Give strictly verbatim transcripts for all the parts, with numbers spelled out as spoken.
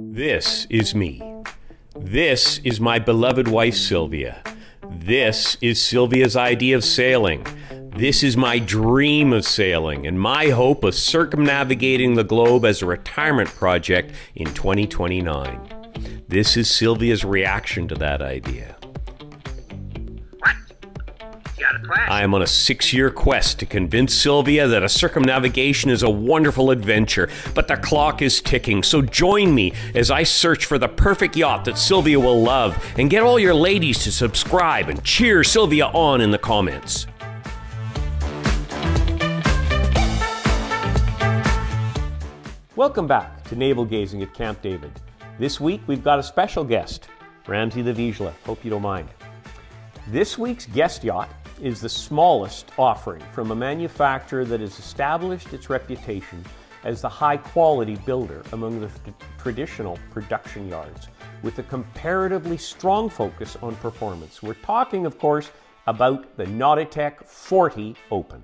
This is me. This is my beloved wife, Sylvia. This is Sylvia's idea of sailing. This is my dream of sailing and my hope of circumnavigating the globe as a retirement project in twenty twenty-nine. This is Sylvia's reaction to that idea. What? You got a plan? I am on a six-year quest to convince Sylvia that a circumnavigation is a wonderful adventure, but the clock is ticking, so join me as I search for the perfect yacht that Sylvia will love, and get all your ladies to subscribe and cheer Sylvia on in the comments. Welcome back to Naval Gazing at Camp David. This week we've got a special guest, Ramsey the Vizsla. Hope you don't mind. This week's guest yacht is the smallest offering from a manufacturer that has established its reputation as the high-quality builder among the traditional production yards, with a comparatively strong focus on performance. We're talking, of course, about the Nautitech forty Open.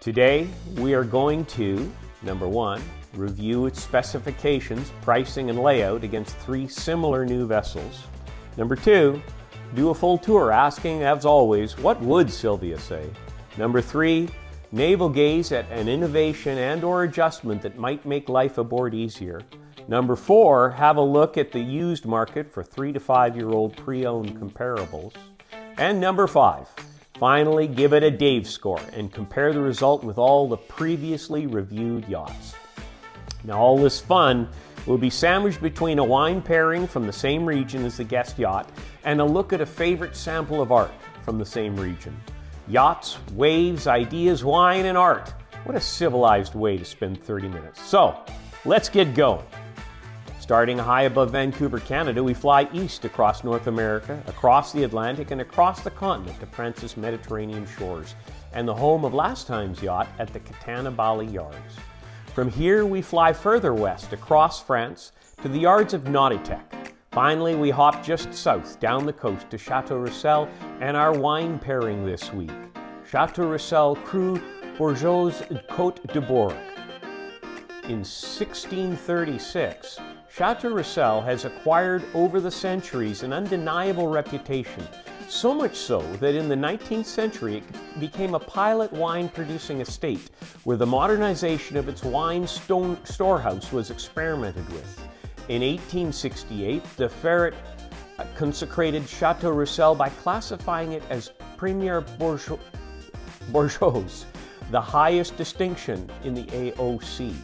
Today, we are going to, number one, review its specifications, pricing, and layout against three similar new vessels. Number two, do a full tour asking, as always, what would Sylvia say? Number three, naval gaze at an innovation and or adjustment that might make life aboard easier. Number four, have a look at the used market for three to five-year-old pre-owned comparables. And number five, finally, give it a Dave score and compare the result with all the previously reviewed yachts. Now, all this fun will be sandwiched between a wine pairing from the same region as the guest yacht and a look at a favorite sample of art from the same region. Yachts, waves, ideas, wine, and art. What a civilized way to spend thirty minutes. So, let's get going. Starting high above Vancouver, Canada, we fly east across North America, across the Atlantic, and across the continent to France's Mediterranean shores, and the home of last time's yacht at the Catana Bali yards. From here, we fly further west across France to the yards of Nautitech. Finally, we hop just south down the coast to Chateau Rousselle and our wine pairing this week, Chateau Rousselle Cru Bourgeois Côte de Bourg. In sixteen thirty-six, Chateau Rousselle has acquired over the centuries an undeniable reputation, so much so that in the nineteenth century it became a pilot wine producing estate where the modernization of its wine stone storehouse was experimented with. In eighteen sixty-eight, the Ferret consecrated Chateau Rousselle by classifying it as Premier Bourgeois, Bourgeois, the highest distinction in the A O C.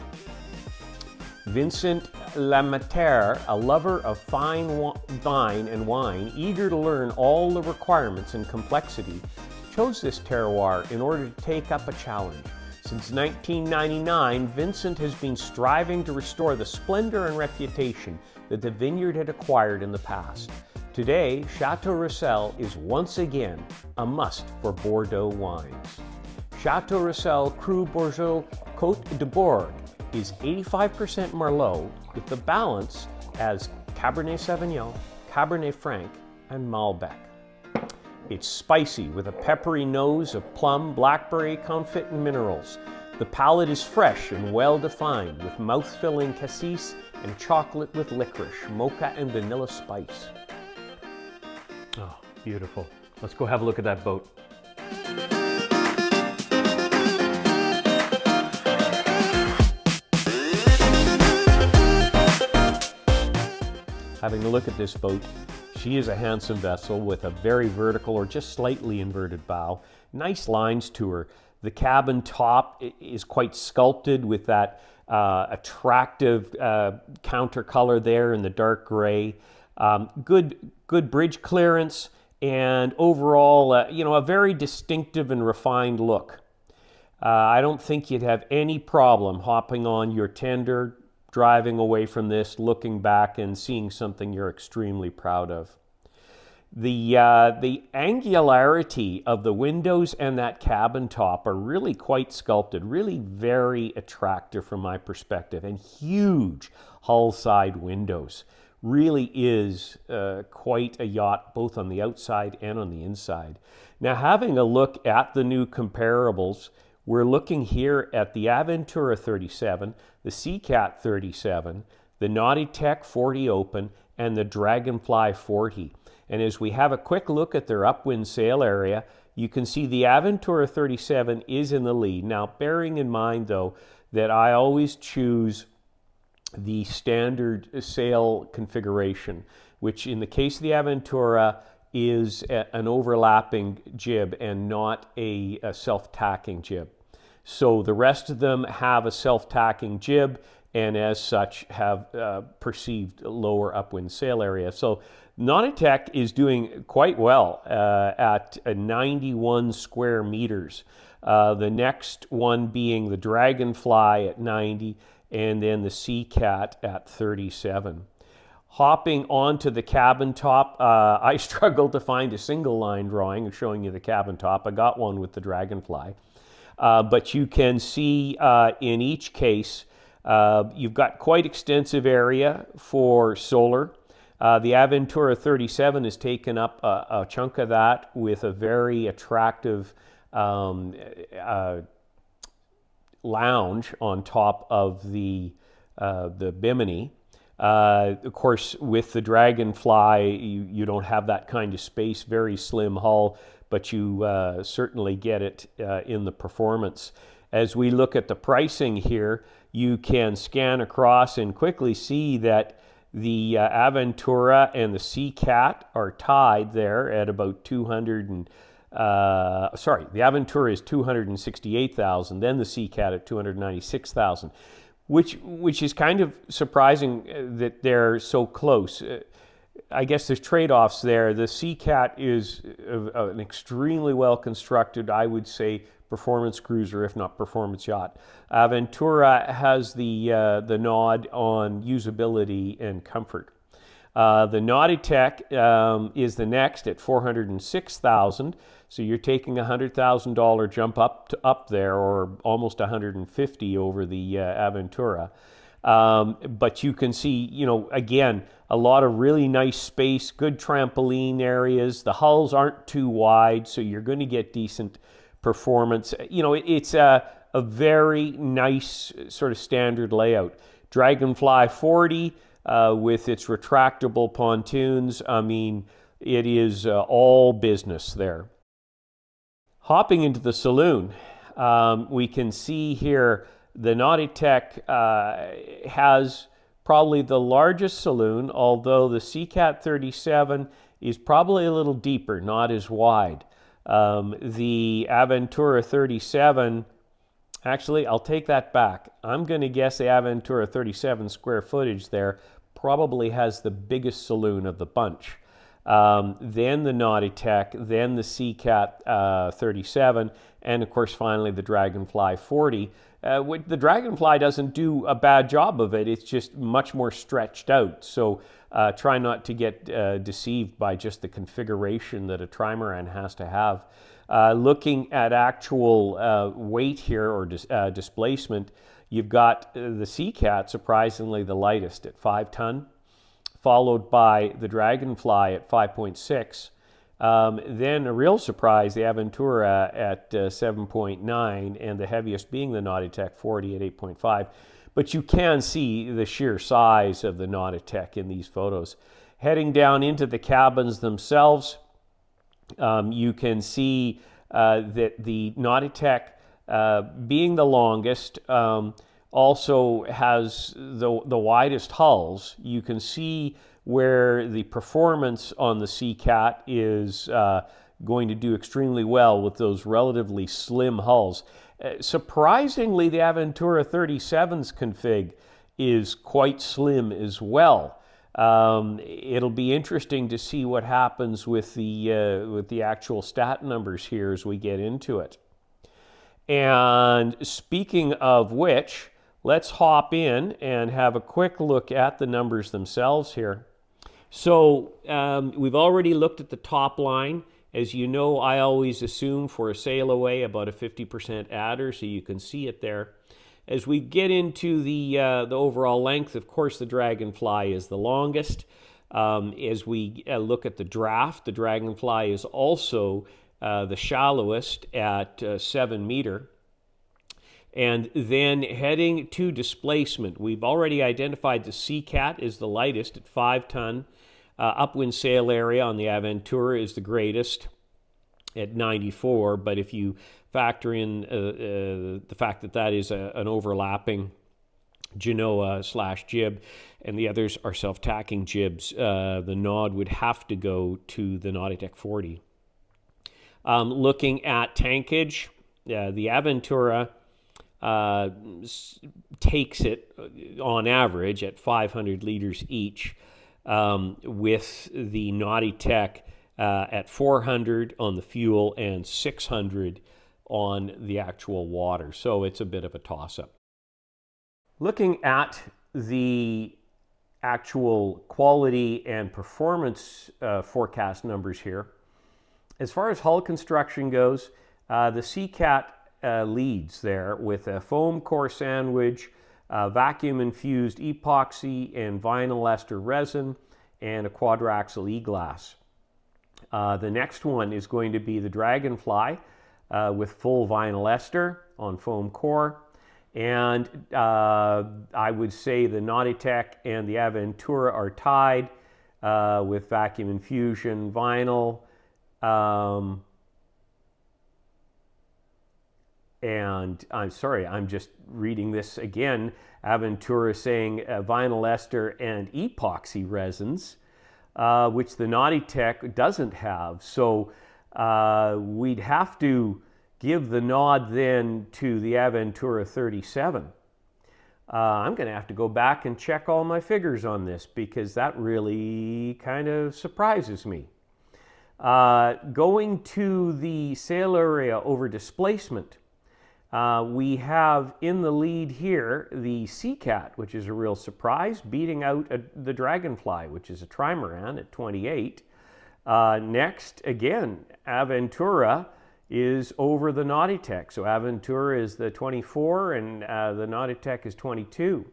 Vincent Lemaitre, a lover of fine vine and wine, eager to learn all the requirements and complexity, chose this terroir in order to take up a challenge. Since nineteen ninety-nine, Vincent has been striving to restore the splendor and reputation that the vineyard had acquired in the past. Today, Chateau Rousselle is once again a must for Bordeaux wines. Chateau Rousselle Cru Bourgeois Côte de Bourg is eighty-five percent Merlot, with the balance as Cabernet Sauvignon, Cabernet Franc, and Malbec. It's spicy with a peppery nose of plum, blackberry, comfit, and minerals. The palate is fresh and well-defined, with mouth-filling cassis and chocolate with licorice, mocha, and vanilla spice. Oh, beautiful. Let's go have a look at that boat. Having a look at this boat, she is a handsome vessel with a very vertical or just slightly inverted bow. Nice lines to her. The cabin top is quite sculpted with that uh, attractive uh, counter color there in the dark gray. Um, good, good bridge clearance, and overall, uh, you know, a very distinctive and refined look. Uh, I don't think you'd have any problem hopping on your tender, driving away from this, looking back and seeing something you're extremely proud of. The, uh, the angularity of the windows and that cabin top are really quite sculpted, really very attractive from my perspective, and huge hull side windows. really is uh, quite a yacht, both on the outside and on the inside. Now, having a look at the new comparables, we're looking here at the Aventura thirty-seven, the C Cat thirty-seven, the Nautitech forty Open, and the Dragonfly forty. And as we have a quick look at their upwind sail area, you can see the Aventura thirty-seven is in the lead. Now, bearing in mind, though, that I always choose the standard sail configuration, which in the case of the Aventura is a, an overlapping jib and not a, a self-tacking jib. So the rest of them have a self-tacking jib and as such have uh, perceived lower upwind sail area. So Nautitech is doing quite well uh, at uh, ninety-one square meters. Uh, the next one being the Dragonfly at ninety and then the Sea Cat at thirty-seven. Hopping onto the cabin top, uh, I struggled to find a single line drawing showing you the cabin top. I got one with the Dragonfly. Uh, but you can see uh, in each case, uh, you've got quite extensive area for solar. Uh, the Aventura thirty-seven has taken up a, a chunk of that with a very attractive um, uh, lounge on top of the, uh, the Bimini. Uh, of course, with the Dragonfly, you, you don't have that kind of space, very slim hull, but you uh, certainly get it uh, in the performance. As we look at the pricing here, you can scan across and quickly see that the uh, Aventura and the Sea Cat are tied there at about two hundred and uh, sorry, the Aventura is two hundred sixty-eight thousand, then the Sea Cat at two hundred ninety-six thousand, which which is kind of surprising that they're so close. I guess there's trade-offs there. The Sea Cat is a, a, an extremely well-constructed, I would say, performance cruiser, if not performance yacht. Aventura has the, uh, the nod on usability and comfort. Uh, the Nautitech um, is the next at four hundred six thousand dollars, so you're taking a one hundred thousand dollar jump up to up there, or almost one hundred fifty over the uh, Aventura. Um, but you can see, you know, again, a lot of really nice space, good trampoline areas. The hulls aren't too wide, so you're going to get decent performance. You know, it, it's a, a very nice sort of standard layout. Dragonfly forty uh, with its retractable pontoons. I mean, it is uh, all business there. Hopping into the saloon, um, we can see here the Nautitech uh, has probably the largest saloon, although the Sea Cat thirty-seven is probably a little deeper, not as wide. Um, the Aventura thirty-seven, actually, I'll take that back. I'm going to guess the Aventura thirty-seven square footage there probably has the biggest saloon of the bunch. Um, then the Nautitech, then the Sea Cat uh, thirty-seven, and of course, finally, the Dragonfly forty. Uh, the Dragonfly doesn't do a bad job of it. It's just much more stretched out. So uh, try not to get uh, deceived by just the configuration that a trimaran has to have. Uh, looking at actual uh, weight here, or dis uh, displacement, you've got uh, the Sea Cat, surprisingly the lightest at five ton, followed by the Dragonfly at five point six. Um, then a real surprise, the Aventura at uh, seven point nine, and the heaviest being the Nautitech forty at eight point five. But you can see the sheer size of the Nautitech in these photos. Heading down into the cabins themselves, um, you can see uh, that the Nautitech, uh, being the longest, um, also has the, the widest hulls. You can see where the performance on the Sea Cat is uh, going to do extremely well with those relatively slim hulls. Uh, surprisingly, the Aventura thirty-seven's config is quite slim as well. Um, it'll be interesting to see what happens with the, uh, with the actual stat numbers here as we get into it. And speaking of which, let's hop in and have a quick look at the numbers themselves here. So um, we've already looked at the top line. As you know, I always assume for a sail away about a fifty percent adder, so you can see it there. As we get into the, uh, the overall length, of course, the Dragonfly is the longest. Um, as we uh, look at the draft, the Dragonfly is also uh, the shallowest at uh, seven meter. And then heading to displacement, we've already identified the C Cat is the lightest at five ton. Uh, upwind sail area on the Aventura is the greatest at ninety-four, but if you factor in uh, uh, the fact that that is a, an overlapping Genoa slash jib, and the others are self-tacking jibs, uh, the Nod would have to go to the Nautitech forty. Um, looking at tankage, uh, the Aventura uh, takes it on average at five hundred liters each, um, with the Nautitech Uh, at four hundred on the fuel and six hundred on the actual water. So it's a bit of a toss-up. Looking at the actual quality and performance uh, forecast numbers here, as far as hull construction goes, uh, the C Cat uh, leads there with a foam core sandwich, uh, vacuum-infused epoxy and vinyl ester resin, and a quadraxle e-glass. Uh, the next one is going to be the Dragonfly uh, with full vinyl ester on foam core. And uh, I would say the Nautitech and the Aventura are tied uh, with vacuum infusion vinyl um, and I'm sorry, I'm just reading this again. Aventura saying uh, vinyl ester and epoxy resins. Uh, which the Nautitech doesn't have. So uh, we'd have to give the nod then to the Aventura thirty-seven. Uh, I'm going to have to go back and check all my figures on this because that really kind of surprises me. Uh, going to the sail area over displacement, uh, we have in the lead here the Sea Cat, which is a real surprise, beating out a, the Dragonfly, which is a trimaran at twenty-eight. Uh, next, again, Aventura is over the Nautitech. So Aventura is the twenty-four and uh, the Nautitech is twenty-two.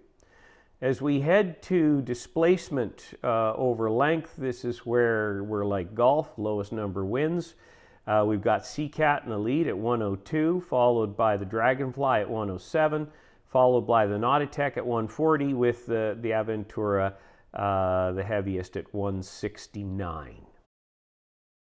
As we head to displacement uh, over length, this is where we're like golf, lowest number wins. Uh, we've got Sea Cat in the lead at one oh two, followed by the Dragonfly at one oh seven, followed by the Nautitech at one forty, with the, the Aventura uh, the heaviest at one sixty-nine.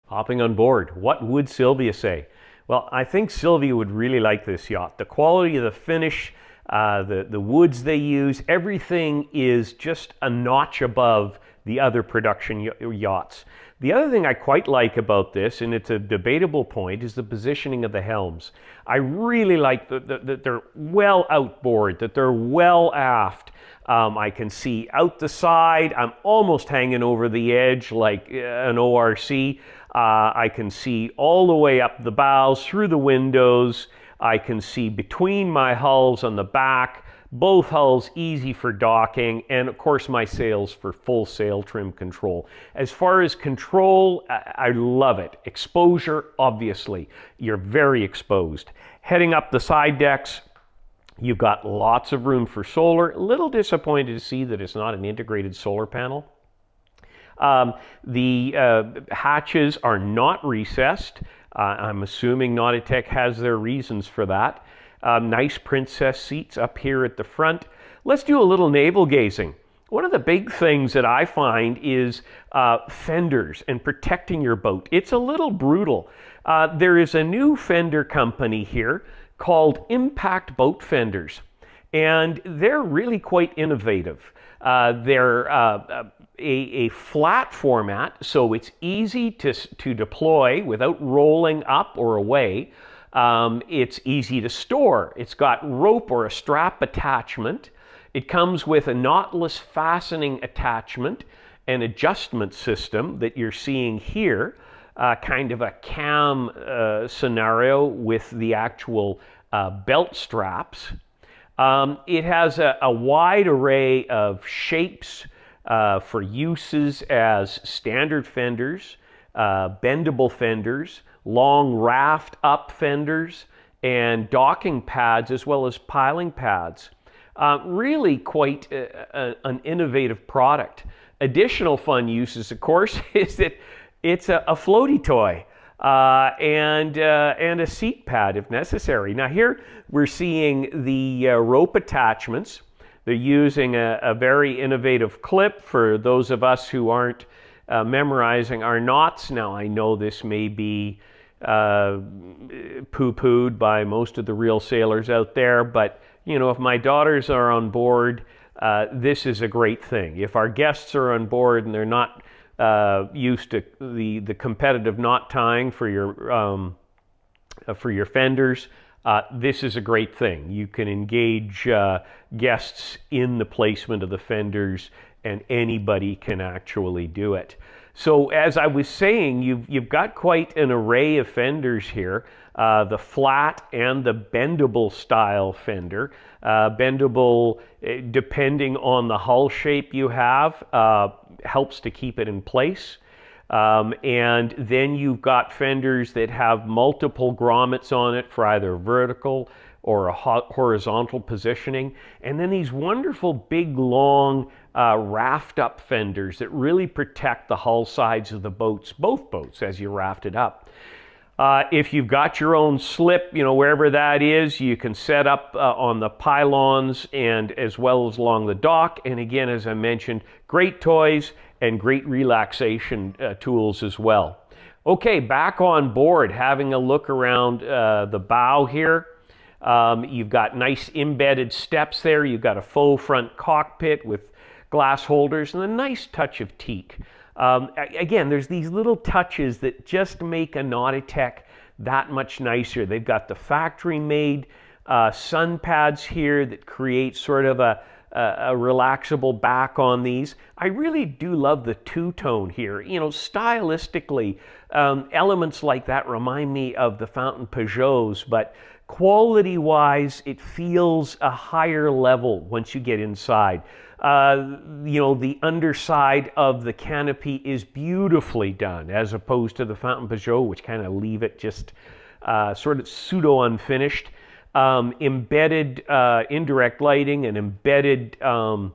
Hopping on board, what would Sylvia say? Well, I think Sylvia would really like this yacht. The quality of the finish, uh, the, the woods they use, everything is just a notch above the other production yachts. The other thing I quite like about this, and it's a debatable point, is the positioning of the helms. I really like that the, the, they're well outboard, that they're well aft. Um, I can see out the side. I'm almost hanging over the edge like an O R C. Uh, I can see all the way up the bows, through the windows. I can see between my hulls on the back. Both hulls easy for docking, and of course my sails for full sail trim control. As far as control, I, I love it. Exposure, obviously, you're very exposed. Heading up the side decks, you've got lots of room for solar. A little disappointed to see that it's not an integrated solar panel. Um, the uh, hatches are not recessed. Uh, I'm assuming Nautitech has their reasons for that. Um, nice princess seats up here at the front. Let's do a little navel gazing. One of the big things that I find is uh, fenders and protecting your boat. It's a little brutal. Uh, there is a new fender company here called Impact Boat Fenders, and they're really quite innovative. Uh, they're uh, a, a flat format, so it's easy to, to deploy without rolling up or away. Um, it's easy to store. It's got rope or a strap attachment. It comes with a knotless fastening attachment and adjustment system that you're seeing here, uh, kind of a cam uh, scenario with the actual uh, belt straps. Um, it has a, a wide array of shapes uh, for uses as standard fenders, uh, bendable fenders, long raft up fenders, and docking pads as well as piling pads. Uh, really quite a, a, an innovative product. Additional fun uses, of course, is that it's a, a floaty toy uh, and, uh, and a seat pad if necessary. Now here we're seeing the uh, rope attachments. They're using a, a very innovative clip for those of us who aren't uh, memorizing our knots. Now I know this may be uh, poo-pooed by most of the real sailors out there, but you know, if my daughters are on board, uh, this is a great thing. If our guests are on board and they're not uh, used to the, the competitive knot tying for your, um, for your fenders, Uh, this is a great thing. You can engage uh, guests in the placement of the fenders, and anybody can actually do it. So as I was saying, you've, you've got quite an array of fenders here. Uh, the flat and the bendable style fender. Uh, bendable, depending on the hull shape you have, uh, helps to keep it in place. Um, and then you've got fenders that have multiple grommets on it for either vertical or a horizontal positioning. And then these wonderful big long uh, raft up fenders that really protect the hull sides of the boats, both boats, as you raft it up. Uh, if you've got your own slip, you know, wherever that is, you can set up uh, on the pylons and as well as along the dock. And again, as I mentioned, great toys and great relaxation uh, tools as well. Okay, back on board, having a look around uh, the bow here. Um, you've got nice embedded steps there. You've got a faux front cockpit with glass holders and a nice touch of teak. Um, again, there's these little touches that just make a Nautitech that much nicer. They've got the factory-made uh, sun pads here that create sort of a Uh, a relaxable back on these. I really do love the two-tone here. You know, stylistically, um, elements like that remind me of the Fountaine Pajots, but quality-wise, it feels a higher level once you get inside. Uh, you know, the underside of the canopy is beautifully done, as opposed to the Fountaine Peugeot, which kind of leave it just uh, sort of pseudo-unfinished. Um, embedded uh, indirect lighting and embedded um,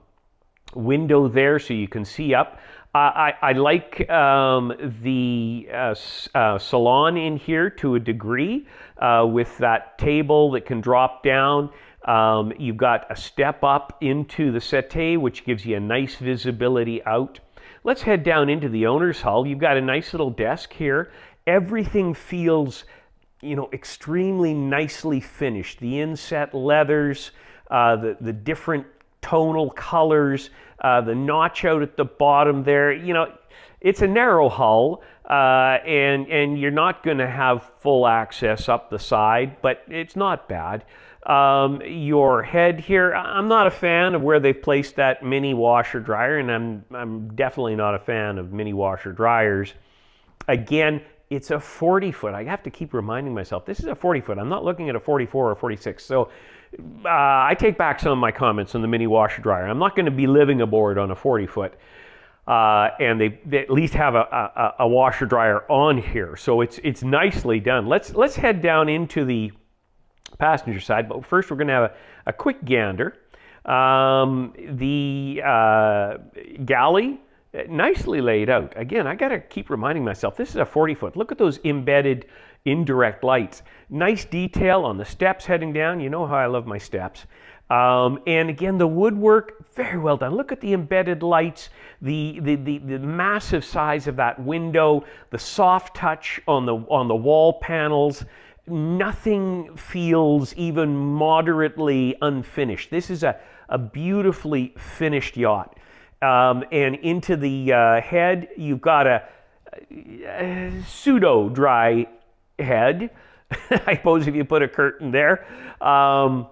window there so you can see up. I, I, I like um, the uh, uh, salon in here to a degree uh, with that table that can drop down. Um, you've got a step up into the settee, which gives you a nice visibility out. Let's head down into the owner's hull. You've got a nice little desk here. Everything feels, you know, extremely nicely finished. The inset leathers, uh, the, the different tonal colors, uh, the notch out at the bottom there. You know, it's a narrow hull, uh, and, and you're not going to have full access up the side, but it's not bad. Um, your head here, I'm not a fan of where they've placed that mini washer dryer, and I'm, I'm definitely not a fan of mini washer dryers. Again, it's a forty foot. I have to keep reminding myself, this is a forty foot. I'm not looking at a forty-four or forty-six. So uh, I take back some of my comments on the mini washer dryer. I'm not going to be living aboard on a forty foot. Uh, and they, they at least have a, a, a washer dryer on here. So it's, it's nicely done. Let's, let's head down into the passenger side. But first we're going to have a, a quick gander. Um, the uh, galley, nicely laid out. Again, I got to keep reminding myself, this is a forty foot. Look at those embedded indirect lights. Nice detail on the steps heading down. You know how I love my steps. Um, and again, the woodwork, very well done. Look at the embedded lights, the, the, the, the massive size of that window, the soft touch on the, on the wall panels. Nothing feels even moderately unfinished. This is a, a beautifully finished yacht. Um, and into the uh, head, you've got a, a pseudo-dry head, I suppose, if you put a curtain there. Um,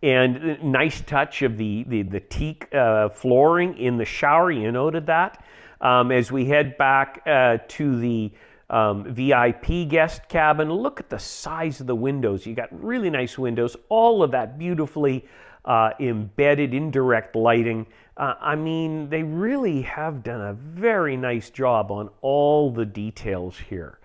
and nice touch of the, the, the teak uh, flooring in the shower, you noted that. Um, as we head back uh, to the um, V I P guest cabin, look at the size of the windows. You got really nice windows, all of that beautifully uh, embedded indirect lighting. Uh, I mean, they really have done a very nice job on all the details here.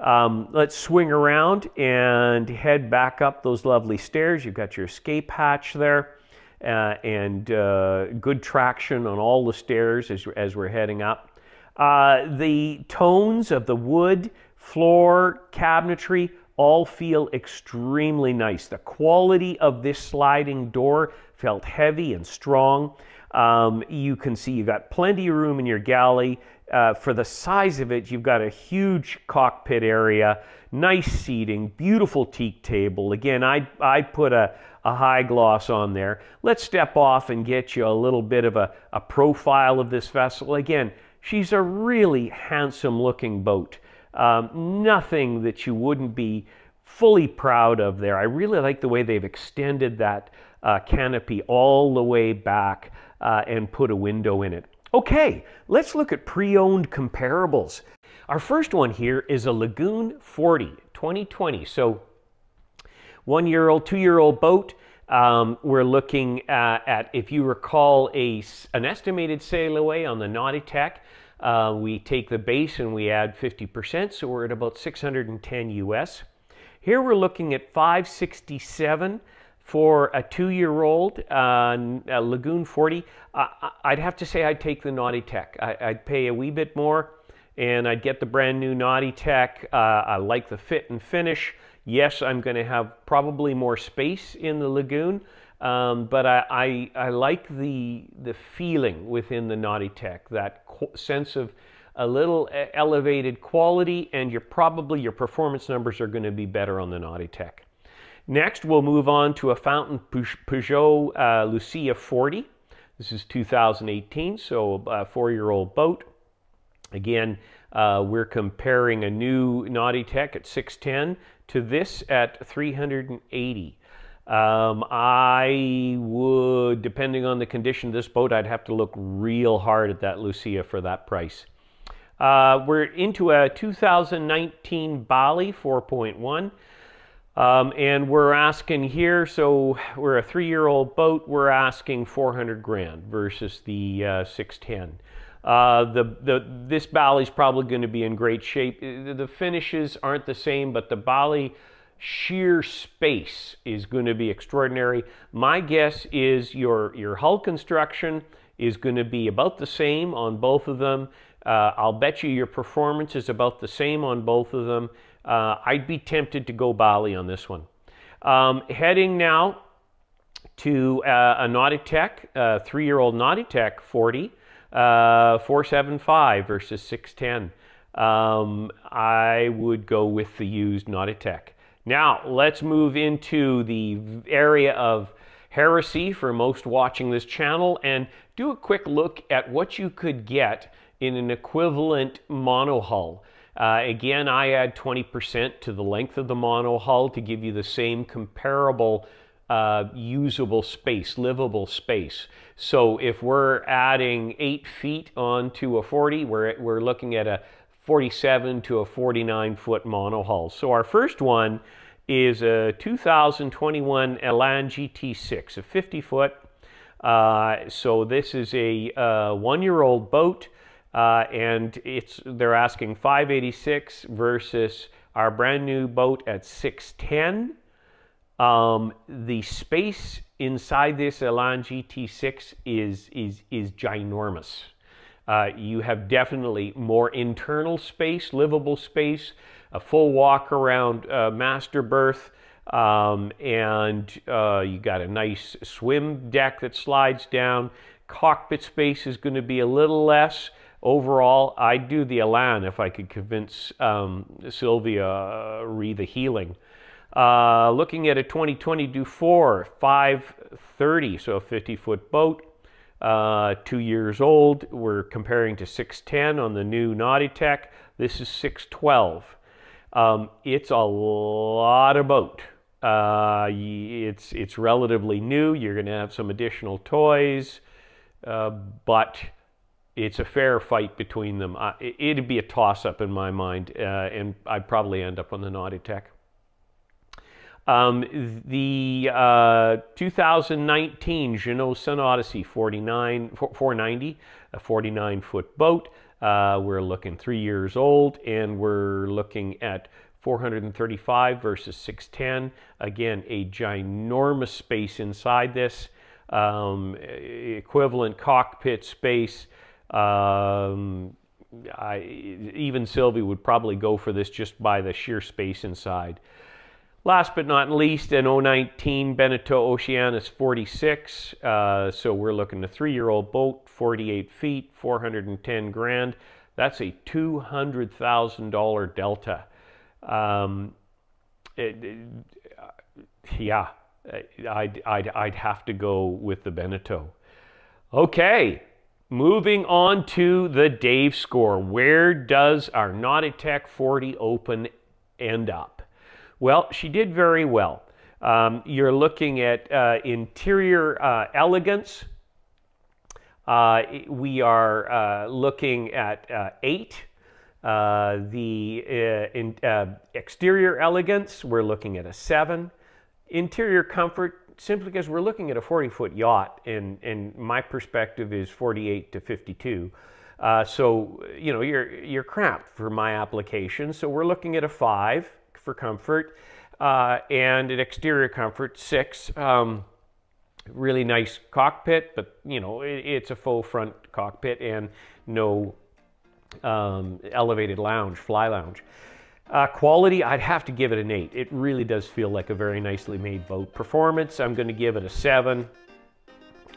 Um, let's swing around and head back up those lovely stairs. You've got your escape hatch there, uh, and uh, good traction on all the stairs as, as we're heading up. Uh, the tones of the wood, floor, cabinetry, all feel extremely nice. The quality of this sliding door felt heavy and strong. Um, you can see you've got plenty of room in your galley. Uh, for the size of it, you've got a huge cockpit area, nice seating, beautiful teak table. Again, I, I put a, a high gloss on there. Let's step off and get you a little bit of a, a profile of this vessel. Again, she's a really handsome looking boat. Um, nothing that you wouldn't be fully proud of there. I really like the way they've extended that uh, canopy all the way back uh, and put a window in it. Okay, let's look at pre-owned comparables. Our first one here is a Lagoon forty, twenty twenty. So one-year-old, two-year-old boat. Um, we're looking uh, at, if you recall, a, an estimated sail away on the Nautitech. Uh, we take the base and we add fifty percent, so we're at about six hundred ten U S. Here we're looking at five sixty-seven for a two-year-old uh, a Lagoon forty. Uh, I'd have to say I'd take the Nautitech. I, I'd pay a wee bit more, and I'd get the brand new Nautitech. Uh, I like the fit and finish. Yes, I'm going to have probably more space in the Lagoon, um, but I, I, I like the, the feeling within the Nautitech, that sense of a little elevated quality, and you're probably, your performance numbers are going to be better on the Nautitech. Next, we'll move on to a Fountaine Peugeot uh, Lucia forty. This is two thousand eighteen, so a four-year-old boat. Again, uh, we're comparing a new Nautitech at six ten to this at three hundred eighty. Um, I would, depending on the condition of this boat, I'd have to look real hard at that Lucia for that price. Uh, we're into a two thousand nineteen Bali four point one, um, and we're asking here, so we're a three-year-old boat, we're asking four hundred grand versus the uh, six ten. Uh, the, the, this Bali's probably going to be in great shape. The finishes aren't the same, but the Bali sheer space is going to be extraordinary. My guess is your, your hull construction is going to be about the same on both of them. Uh, I'll bet you your performance is about the same on both of them. Uh, I'd be tempted to go Bali on this one. Um, heading now to uh, a Nautitech, uh, three-year-old Nautitech forty, uh, four seventy-five versus six ten. Um, I would go with the used Nautitech. Now, let's move into the area of heresy for most watching this channel and do a quick look at what you could get in an equivalent monohull. Uh, again, I add twenty percent to the length of the monohull to give you the same comparable uh, usable space, livable space. So if we're adding eight feet onto a forty, we're, we're looking at a forty-seven to a forty-nine foot monohull. So our first one is a two thousand twenty-one Elan G T six, a fifty foot. Uh, so this is a uh, one-year-old boat, uh, and it's they're asking five eighty-six versus our brand new boat at six ten. Um, the space inside this Elan G T six is is is ginormous. Uh, you have definitely more internal space, livable space, a full walk around uh, master berth, um, and uh, you got a nice swim deck that slides down. Cockpit space is going to be a little less. Overall, I'd do the Elan if I could convince um, Sylvia re the healing. Uh, looking at a twenty twenty DuFour five thirty, so a fifty foot boat. Uh, two years old, we're comparing to six ten on the new Nautitech. This is six twelve. Um, it's a lot of boat. Uh, it's, it's relatively new. You're going to have some additional toys, uh, but it's a fair fight between them. Uh, it, it'd be a toss-up in my mind, uh, and I'd probably end up on the Nautitech. Um, the uh, two thousand nineteen Jeanneau Sun Odyssey forty-nine, four ninety, a forty-nine foot boat. Uh, we're looking three years old, and we're looking at four hundred thirty-five versus six ten. Again, a ginormous space inside this, um, equivalent cockpit space. Um, I, even Sylvia would probably go for this just by the sheer space inside. Last but not least, an oh nineteen Beneteau Oceanis forty-six. Uh, so we're looking at a three-year-old boat, forty-eight feet, four hundred ten grand. That's a two hundred thousand dollar delta. Um, it, it, yeah, I'd, I'd, I'd have to go with the Beneteau. Okay, moving on to the Dave Score. Where does our Nautitech forty Open end up? Well, she did very well. Um, you're looking at uh, interior uh, elegance. Uh, we are uh, looking at uh, eight. Uh, the uh, in, uh, exterior elegance, we're looking at a seven. Interior comfort, simply because we're looking at a forty-foot yacht, and, and my perspective is forty-eight to fifty-two. Uh, so, you know, you're, you're cramped for my application. So we're looking at a five. For comfort, uh, and an exterior comfort six. Um, really nice cockpit, but you know it, it's a faux front cockpit and no um, elevated lounge, fly lounge. Uh, quality, I'd have to give it an eight. It really does feel like a very nicely made boat. Performance, I'm going to give it a seven.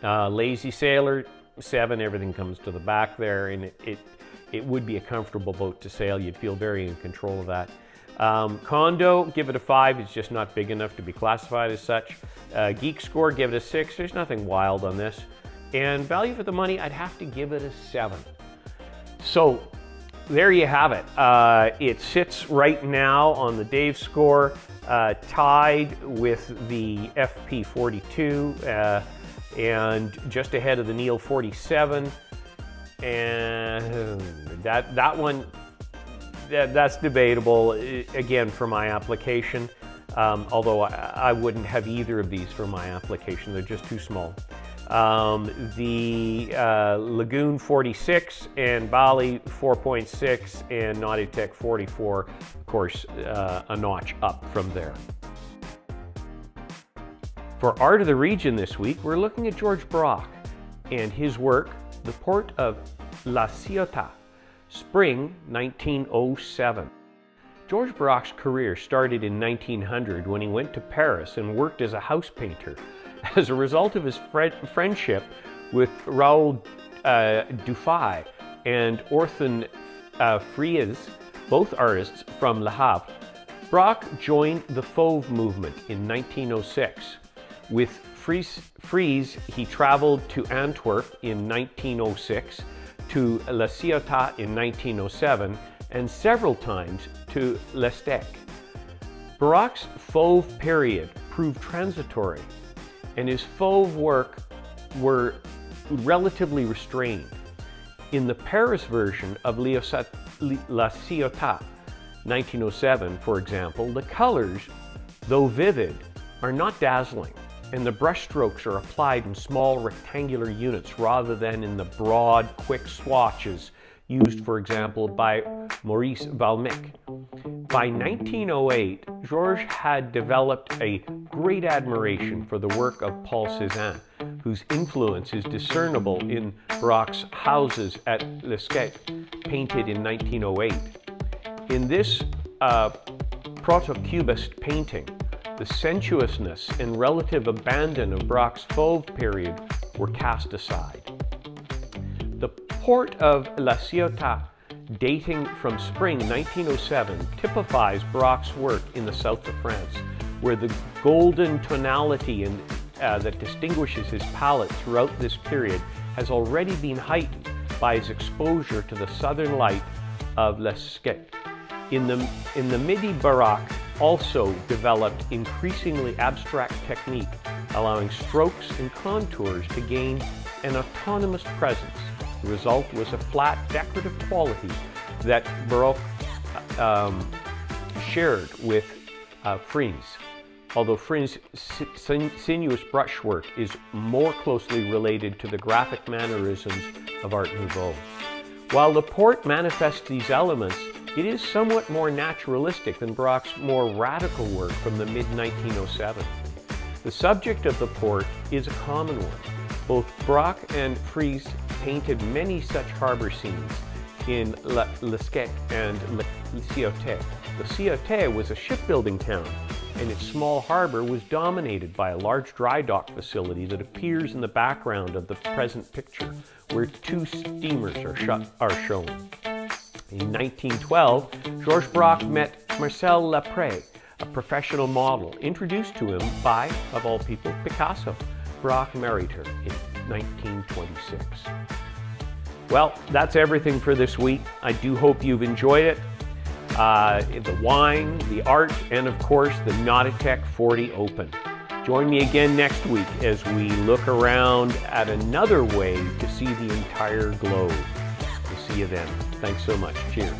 Uh, lazy sailor, seven. Everything comes to the back there, and it it, it would be a comfortable boat to sail. You'd feel very in control of that. Um, condo, give it a five. It's just not big enough to be classified as such. Uh, geek score, give it a six. There's nothing wild on this. And value for the money, I'd have to give it a seven. So there you have it. Uh, it sits right now on the Dave Score, uh, tied with the F P forty-two, uh, and just ahead of the Neil forty-seven. And that, that one, that's debatable, again, for my application, um, although I, I wouldn't have either of these for my application. They're just too small. Um, the uh, Lagoon forty-six and Bali four point six and Nautitech forty-four, of course, uh, a notch up from there. For Art of the Region this week, we're looking at Georges Braque and his work, The Port of La Ciotat. Spring nineteen oh seven. Georges Braque's career started in nineteen hundred when he went to Paris and worked as a house painter. As a result of his friendship with Raoul uh, Dufy and Orthon uh, Friesz, both artists from Le Havre, Braque joined the Fauve movement in nineteen oh six. With Friesz, he traveled to Antwerp in nineteen oh six, to La Ciotat in nineteen oh seven, and several times to L'Estec. Braque's Fauve period proved transitory, and his Fauve work were relatively restrained. In the Paris version of La Ciotat, nineteen oh seven, for example, the colors, though vivid, are not dazzling, and the brushstrokes are applied in small rectangular units rather than in the broad, quick swatches used, for example, by Maurice Vlaminck. By nineteen oh eight, Georges had developed a great admiration for the work of Paul Cézanne, whose influence is discernible in Braque's houses at L'Estec, painted in nineteen oh eight. In this uh, proto-cubist painting, the sensuousness and relative abandon of Braque's Fauve period were cast aside. The Port of La Ciotat, dating from spring nineteen oh seven, typifies Braque's work in the south of France, where the golden tonality in, uh, that distinguishes his palette throughout this period has already been heightened by his exposure to the southern light of L'Estec. In the, in the Midi, Braque also developed increasingly abstract technique, allowing strokes and contours to gain an autonomous presence. The result was a flat, decorative quality that Braque um, shared with uh, Friesz, although Friesz' sinuous brushwork is more closely related to the graphic mannerisms of Art Nouveau. While the port manifests these elements, it is somewhat more naturalistic than Braque's more radical work from the mid nineteen oh seven. The subject of the port is a common one. Both Braque and Friesz painted many such harbour scenes in La, Le Squet and La Ciotat. La Ciotat was a shipbuilding town, and its small harbour was dominated by a large dry dock facility that appears in the background of the present picture, where two steamers are, sh are shown. In nineteen twelve, Georges Braque met Marcelle Lapré, a professional model, introduced to him by, of all people, Picasso. Braque married her in nineteen twenty-six. Well, that's everything for this week. I do hope you've enjoyed it. Uh, the wine, the art, and of course the Nautitech forty Open. Join me again next week as we look around at another way to see the entire globe. We'll see you then. Thanks so much. Cheers.